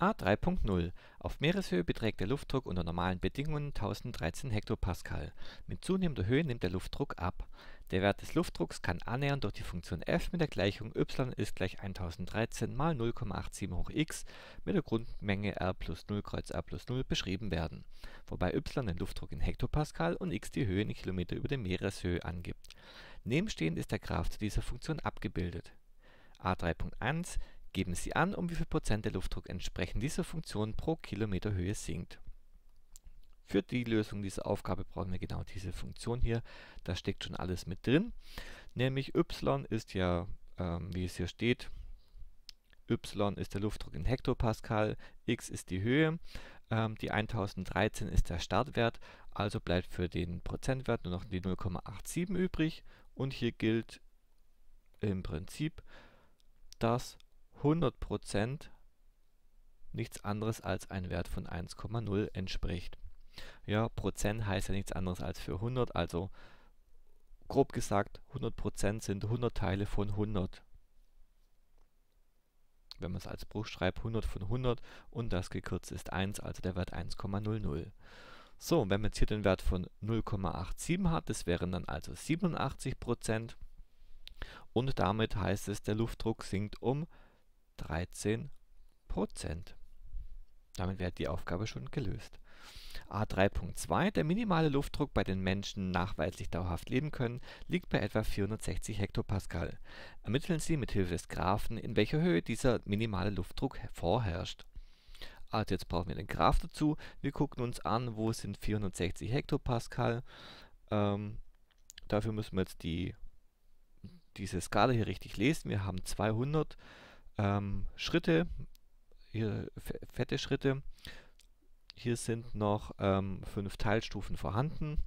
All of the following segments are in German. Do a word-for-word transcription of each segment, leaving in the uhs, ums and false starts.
A drei Punkt null. Auf Meereshöhe beträgt der Luftdruck unter normalen Bedingungen tausenddreizehn Hektopascal. Mit zunehmender Höhe nimmt der Luftdruck ab. Der Wert des Luftdrucks kann annähernd durch die Funktion f mit der Gleichung y ist gleich tausenddreizehn mal null Komma acht sieben hoch x mit der Grundmenge r plus null kreuz a plus null beschrieben werden, wobei y den Luftdruck in Hektopascal und x die Höhe in Kilometer über der Meereshöhe angibt. Nebenstehend ist der Graph zu dieser Funktion abgebildet. A drei Punkt eins. Geben Sie an, um wie viel Prozent der Luftdruck entsprechend dieser Funktion pro Kilometer Höhe sinkt. Für die Lösung dieser Aufgabe brauchen wir genau diese Funktion hier. Da steckt schon alles mit drin. Nämlich y ist ja, ähm, wie es hier steht, y ist der Luftdruck in Hektopascal, x ist die Höhe, ähm, die tausenddreizehn ist der Startwert, also bleibt für den Prozentwert nur noch die null Komma acht sieben übrig. Und hier gilt im Prinzip, dass hundert Prozent nichts anderes als ein Wert von eins Komma null entspricht. Ja, Prozent heißt ja nichts anderes als für hundert, also grob gesagt hundert Prozent sind hundert Teile von hundert. Wenn man es als Bruch schreibt, hundert von hundert und das gekürzt ist eins, also der Wert eins Komma null null. So, und wenn man jetzt hier den Wert von null Komma acht sieben hat, das wären dann also siebenundachtzig Prozent und damit heißt es, der Luftdruck sinkt um dreizehn Prozent. Damit wäre die Aufgabe schon gelöst. A drei Punkt zwei. Der minimale Luftdruck, bei den Menschen nachweislich dauerhaft leben können, liegt bei etwa vierhundertsechzig Hektopascal. Ermitteln Sie mit Hilfe des Graphen, in welcher Höhe dieser minimale Luftdruck vorherrscht. Also jetzt brauchen wir den Graph dazu. Wir gucken uns an, wo sind vierhundertsechzig Hektopascal. Ähm, dafür müssen wir jetzt die, diese Skala hier richtig lesen. Wir haben zweihundert Schritte, hier fette Schritte, hier sind noch ähm, fünf Teilstufen vorhanden.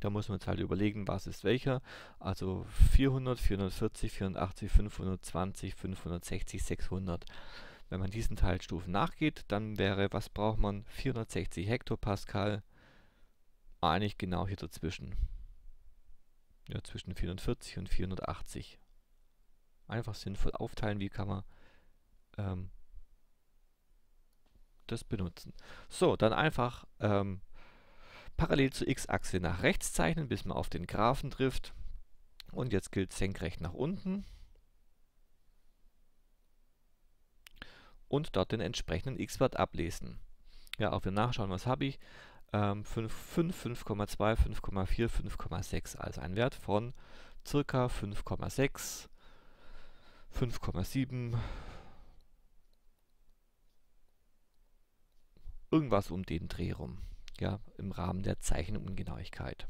Da muss man jetzt halt überlegen, was ist welcher. Also vierhundert, vierhundertvierzig, vierhundertachtzig, fünfhundertzwanzig, fünfhundertsechzig, sechshundert. Wenn man diesen Teilstufen nachgeht, dann wäre, was braucht man? vierhundertsechzig Hektopascal, eigentlich genau hier dazwischen. Ja, zwischen vierhundertvierzig und vierhundertachtzig. Einfach sinnvoll aufteilen, wie kann man ähm, das benutzen. So, dann einfach ähm, parallel zur x-Achse nach rechts zeichnen, bis man auf den Graphen trifft. Und jetzt gilt senkrecht nach unten. Und dort den entsprechenden x-Wert ablesen. Ja, auch wir nachschauen, was habe ich. Ähm, fünf, fünf, fünf Komma zwei, fünf Komma vier, fünf Komma sechs, also ein Wert von ca. fünf Komma sechs. fünf Komma sieben, irgendwas um den Dreh rum, ja, im Rahmen der Zeichenungenauigkeit.